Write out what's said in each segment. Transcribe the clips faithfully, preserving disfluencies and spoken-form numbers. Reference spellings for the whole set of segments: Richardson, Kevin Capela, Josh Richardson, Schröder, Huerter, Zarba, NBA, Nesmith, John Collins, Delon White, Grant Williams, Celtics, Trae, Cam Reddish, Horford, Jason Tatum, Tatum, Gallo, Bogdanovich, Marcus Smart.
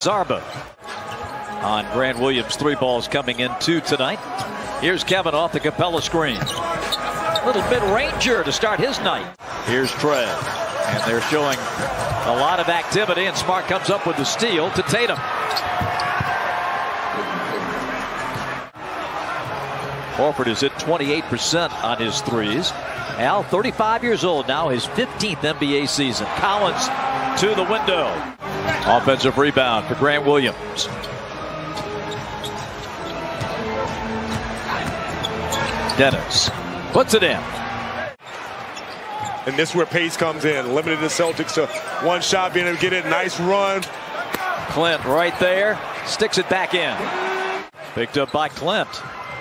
Zarba on Grant Williams. Three balls coming in two tonight. Here's Kevin off the Capela screen. Little mid-ranger to start his night. Here's Trae. And they're showing a lot of activity, and Smart comes up with the steal to Tatum. Horford is at twenty-eight percent on his threes. Al, thirty-five years old now, his fifteenth N B A season. Collins to the window. Offensive rebound for Grant Williams. Dennis puts it in. And this is where pace comes in. Limited the Celtics to one shot, being able to get it. Nice run. Clint right there. Sticks it back in. Picked up by Clint.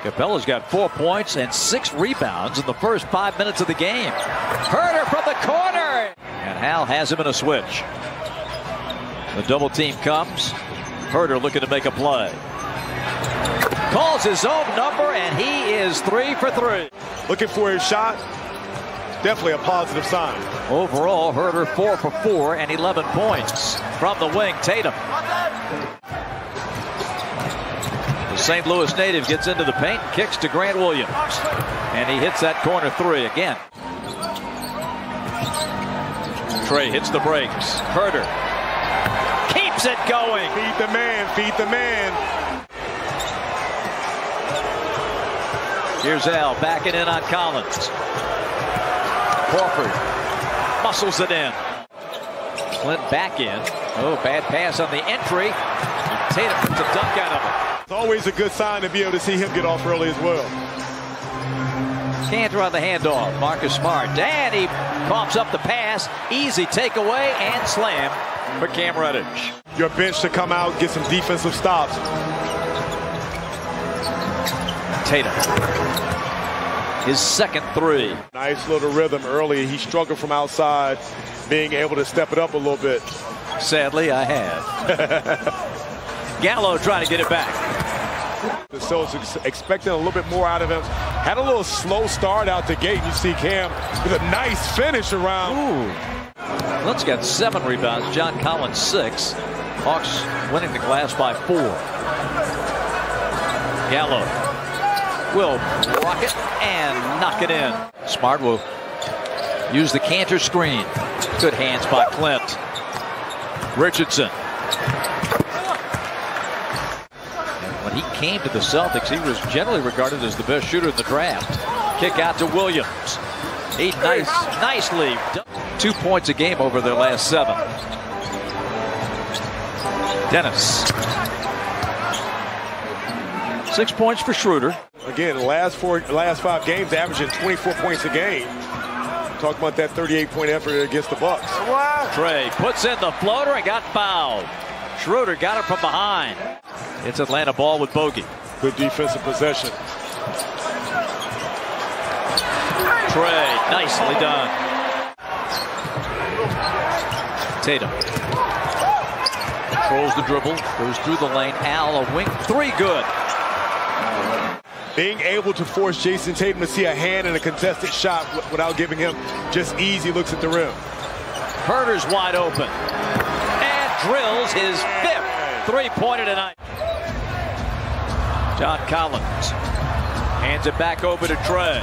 Capela's got four points and six rebounds in the first five minutes of the game. Huerter from the corner. And Hal has him in a switch. The double team comes. Huerter looking to make a play. Calls his own number, and he is three for three. Looking for his shot. Definitely a positive sign. Overall, Huerter four for four and eleven points. From the wing, Tatum. The Saint Louis native gets into the paint and kicks to Grant Williams. And he hits that corner three again. Trae hits the brakes. Huerter keeps it going. Feed the man, feed the man. Here's Al backing in on Collins. Crawford muscles it in. Clint back in. Oh, bad pass on the entry. And Tatum puts a dunk out of it. It's always a good sign to be able to see him get off early as well. Cantor on the handoff. Marcus Smart. And he pops up the pass. Easy takeaway and slam for Cam Reddish. Your bench to come out, get some defensive stops. Tatum. His second three. Nice little rhythm early. He struggled from outside, being able to step it up a little bit. Sadly, I have. Gallo trying to get it back. The Celtics expecting a little bit more out of him. Had a little slow start out the gate. You see Cam with a nice finish around. Ooh. Let's get seven rebounds. John Collins six. Hawks winning the glass by four. Gallo will block it and knock it in. Smart will use the Cantor screen. Good hands by Clint. Richardson. And when he came to the Celtics, he was generally regarded as the best shooter in the draft. Kick out to Williams. He nice, nicely. Two points a game over their last seven. Dennis. Six points for Schröder. Again, last four, last five games, averaging twenty-four points a game. Talk about that thirty-eight point effort against the Bucks. Wow. Trae puts in the floater and got fouled. Schröder got it from behind. It's Atlanta ball with Bogey. Good defensive possession. Trae, nicely done. Tatum controls the dribble, goes through the lane. Al, a wing three, good. Being able to force Jason Tatum to see a hand and a contested shot without giving him just easy looks at the rim. Huerter's wide open. And drills his fifth three-pointer tonight. John Collins hands it back over to Trae.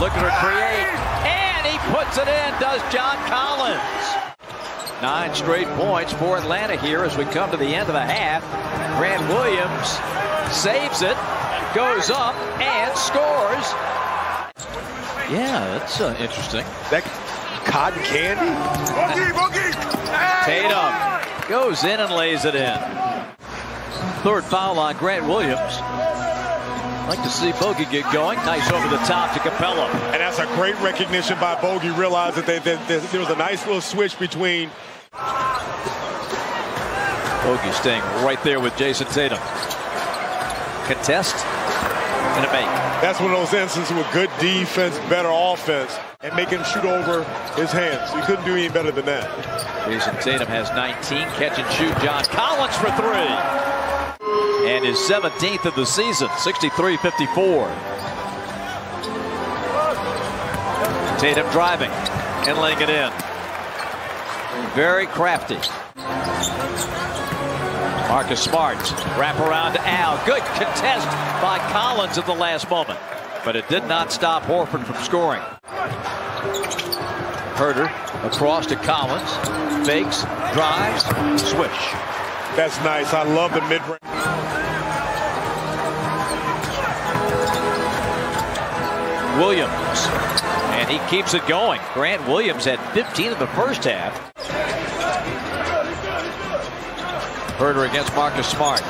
Looking to create. And he puts it in, does John Collins. Nine straight points for Atlanta here as we come to the end of the half. Grant Williams saves it, goes up, and scores. Yeah, that's uh, interesting. That cotton candy? Bogey, Bogey. Tatum goes in and lays it in. Third foul on Grant Williams. Like to see Bogey get going. Nice over the top to Capela. And that's a great recognition by Bogey. Realized that, they, that, that there was a nice little switch between. Bogey staying right there with Jason Tatum. Contest and a make. That's one of those instances with good defense, better offense, and make him shoot over his hands. He couldn't do any better than that. Jason Tatum has nineteen. Catch and shoot. John Collins for three. And his seventeenth of the season, sixty-three fifty-four. Tatum driving and laying it in. Very crafty. Marcus Smart, wrap around to Al. Good contest by Collins at the last moment, but it did not stop Horford from scoring. Huerter across to Collins, fakes, drives, swish. That's nice. I love the mid-range. Williams, and he keeps it going. Grant Williams had fifteen in the first half. Huerter against Marcus Smart.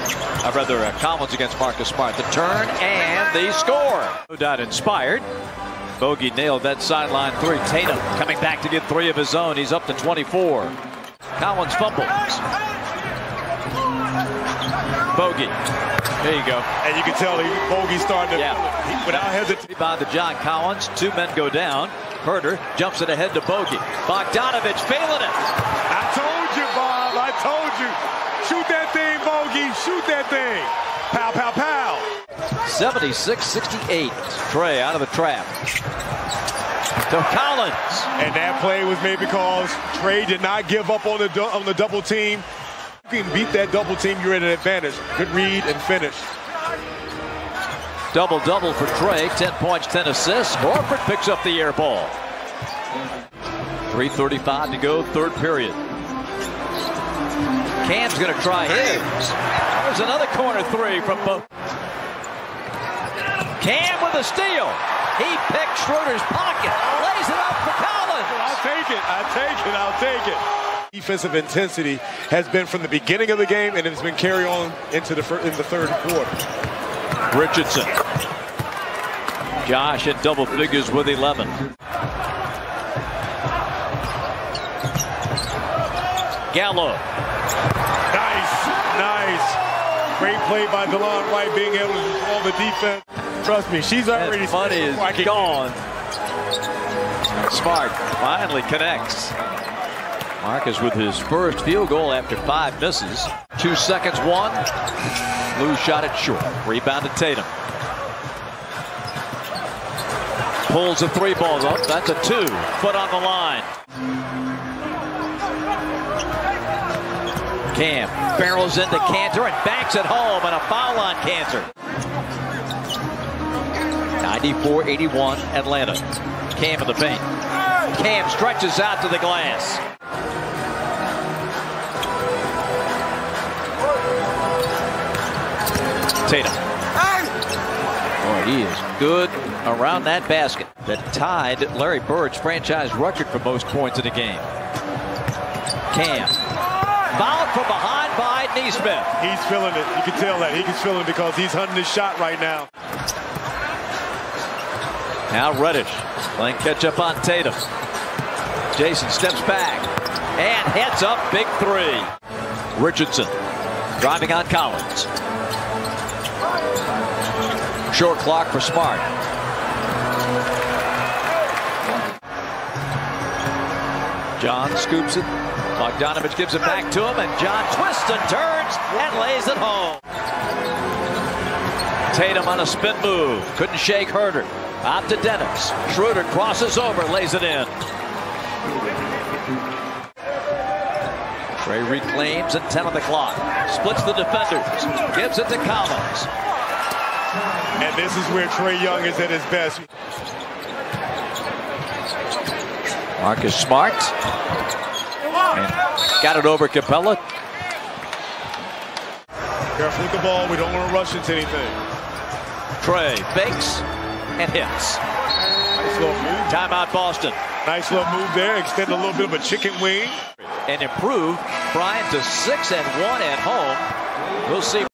I'd rather uh, Collins against Marcus Smart. The turn, and they score. No doubt inspired. Bogey nailed that sideline three. Tatum coming back to get three of his own. He's up to twenty-four. Collins fumbles. Bogey. There you go. And you can tell he, Bogey's starting to, yeah. he, without hesitation. By the John Collins. Two men go down. Huerter jumps it ahead to Bogey. Bogdanovich failing it. I told you, Bob. I told you. Shoot that thing, Bogey. Shoot that thing. Pow, pow, pow. seventy-six sixty-eight. Trae out of the trap. To Collins. And that play was made because Trae did not give up on the on the double team. You can beat that double team, you're at an advantage. Good read and finish. Double-double for Trae. ten points, ten assists. Horford picks up the air ball. three thirty-five to go, third period. Cam's going to try his. There's another corner three from both. Cam with a steal. He picked Schroeder's pocket. Lays it up for Collins. I'll take it. I'll take it. I'll take it. Defensive intensity has been from the beginning of the game, and it's been carried on into the in the third quarter. Richardson. Josh at double figures with eleven. Gallo. Nice. Nice. Great play by Delon White being able to control the defense. Trust me, she's already funny is gone. Smart finally connects. Marcus with his first field goal after five misses. Two seconds, one. Lou shot it short. Rebound to Tatum. Pulls the three balls up. That's a two. Foot on the line. Cam barrels into Cantor and backs it home, and a foul on Cantor. ninety-four eighty-one, Atlanta. Cam in the paint. Cam stretches out to the glass. Tatum. Boy, he is good around that basket. That tied Larry Bird's franchise record for most points in a game. Cam. Fouled from behind by Nesmith. He's feeling it. You can tell that. He can feel it because he's hunting his shot right now. Now Reddish playing catch up on Tatum. Jason steps back and heads up big three. Richardson driving on Collins. Short clock for Smart. John scoops it. Bogdanovich gives it back to him, and John twists and turns and lays it home. Tatum on a spin move. Couldn't shake Huerter. Out to Dennis. Schröder crosses over, lays it in. Trae reclaims at ten on the clock. Splits the defenders. Gives it to Collins. And this is where Trae Young is at his best. Marcus Smart. And got it over Capela. Careful with the ball. We don't want to rush into anything. Trae fakes. And hits. Nice little move. Timeout, Boston. Nice little move there. Extend a little bit of a chicken wing. And improve Bryant to six and one at home. We'll see.